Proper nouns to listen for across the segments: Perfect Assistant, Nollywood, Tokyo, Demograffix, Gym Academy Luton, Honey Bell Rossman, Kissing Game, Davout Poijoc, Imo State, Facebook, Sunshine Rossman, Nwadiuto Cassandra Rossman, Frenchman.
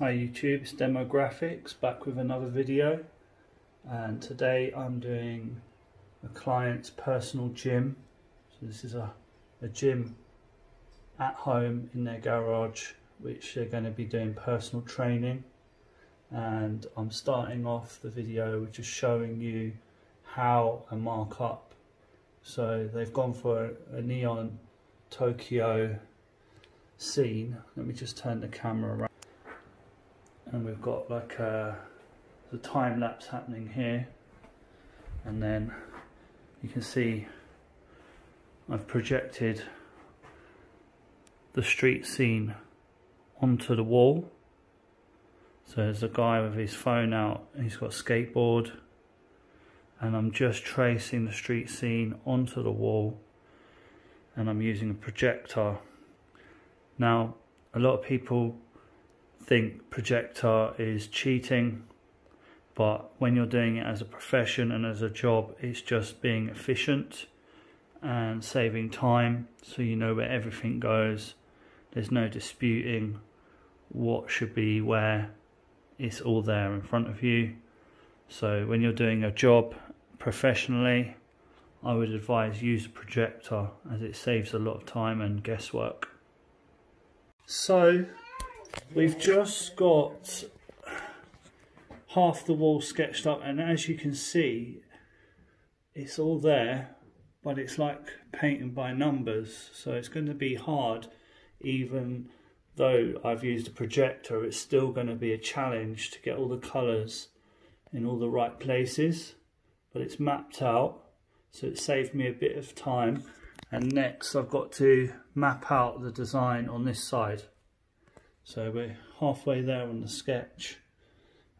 Hi YouTube, it's Demograffix back with another video, and today I'm doing a client's personal gym. So this is a gym at home in their garage which they're going to be doing personal training, and I'm starting off the video with just showing you how I mark up. So they've gone for a neon Tokyo scene. Let me just turn the camera around. And we've got like the time lapse happening here, and then you can see I've projected the street scene onto the wall. So there's a guy with his phone out and he's got a skateboard, and I'm just tracing the street scene onto the wall, and I'm using a projector. Now a lot of people think projector is cheating, but when you're doing it as a profession and as a job, it's just being efficient and saving time, so you know where everything goes. There's no disputing what should be where, it's all there in front of you. So when you're doing a job professionally, I would advise use a projector, as it saves a lot of time and guesswork. So we've just got half the wall sketched up, and as you can see it's all there, but it's like painting by numbers, so it's going to be hard. Even though I've used a projector, it's still going to be a challenge to get all the colours in all the right places, but it's mapped out, so it saved me a bit of time. And next I've got to map out the design on this side. So we're halfway there on the sketch.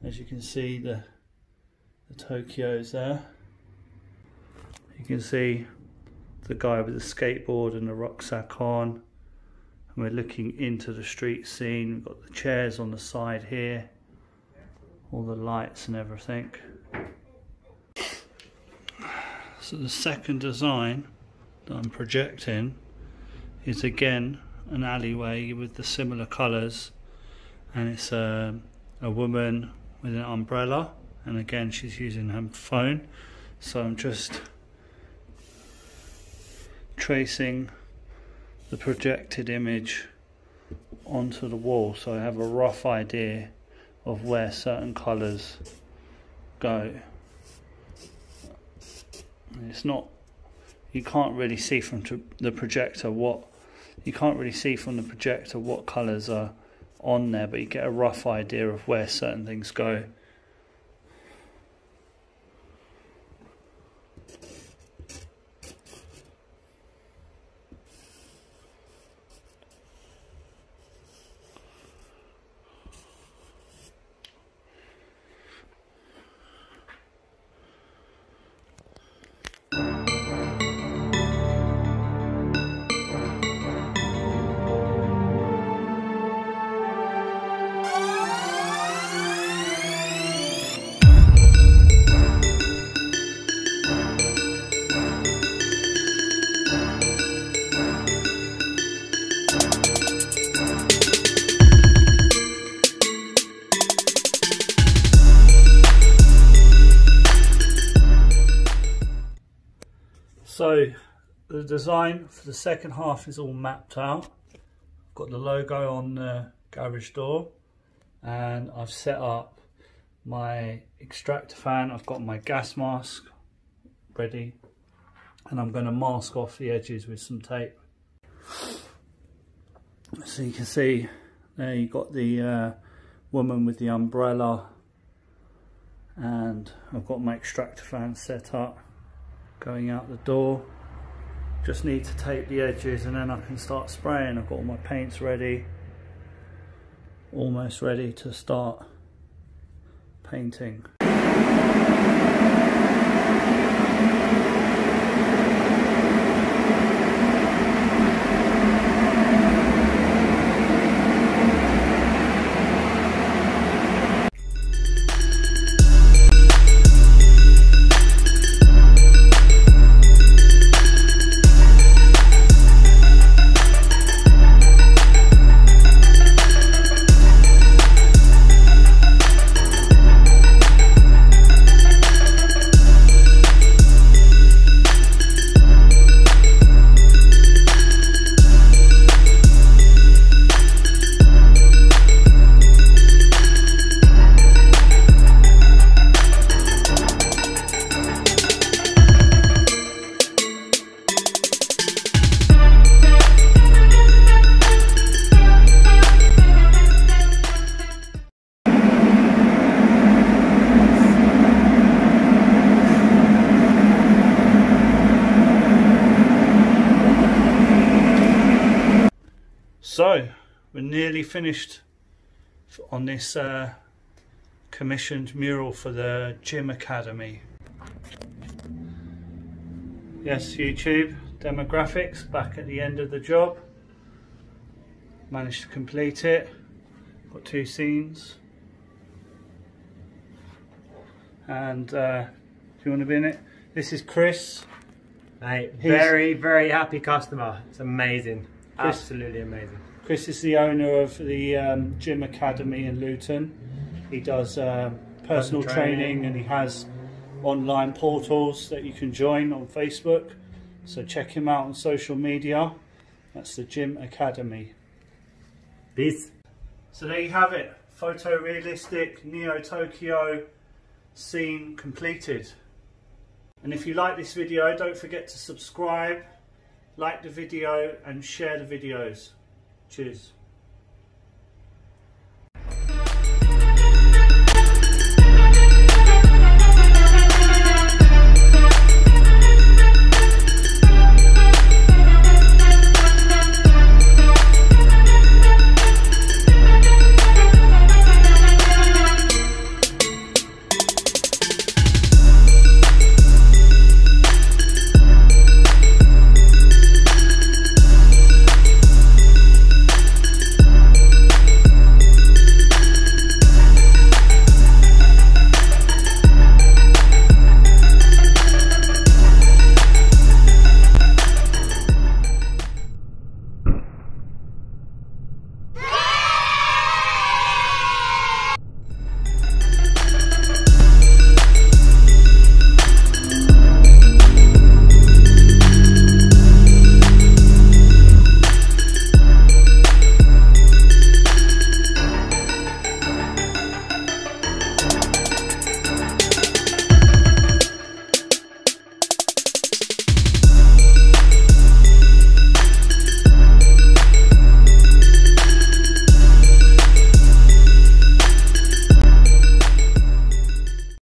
As you can see, the Tokyo's there. You can see the guy with the skateboard and the rucksack on. And we're looking into the street scene. We've got the chairs on the side here, all the lights and everything. So the second design that I'm projecting is again an alleyway with the similar colours, and it's a woman with an umbrella, and again she's using her phone. So I'm just tracing the projected image onto the wall, so I have a rough idea of where certain colours go. It's not, you can't really see from the projector what colours are on there, but you get a rough idea of where certain things go. So the design for the second half is all mapped out. I've got the logo on the garage door, and I've set up my extractor fan. I've got my gas mask ready, and I'm going to mask off the edges with some tape. So you can see there you've got the woman with the umbrella, and I've got my extractor fan set up. Going out the door, just need to tape the edges, and then I can start spraying. I've got all my paints ready, almost ready to start painting. So we're nearly finished on this commissioned mural for the Gym Academy. Yes, YouTube, Demograffix back at the end of the job. Managed to complete it. Got two scenes. And do you want to be in it? This is Chris. Mate, very, very happy customer. It's amazing. Chris, absolutely amazing. Chris is the owner of the Gym Academy in Luton. He does personal training, and he has online portals that you can join on Facebook. So check him out on social media. That's the Gym Academy. Peace. So there you have it. Photorealistic Neo Tokyo scene completed. And if you like this video, don't forget to subscribe, like the video and share the videos. Cheers.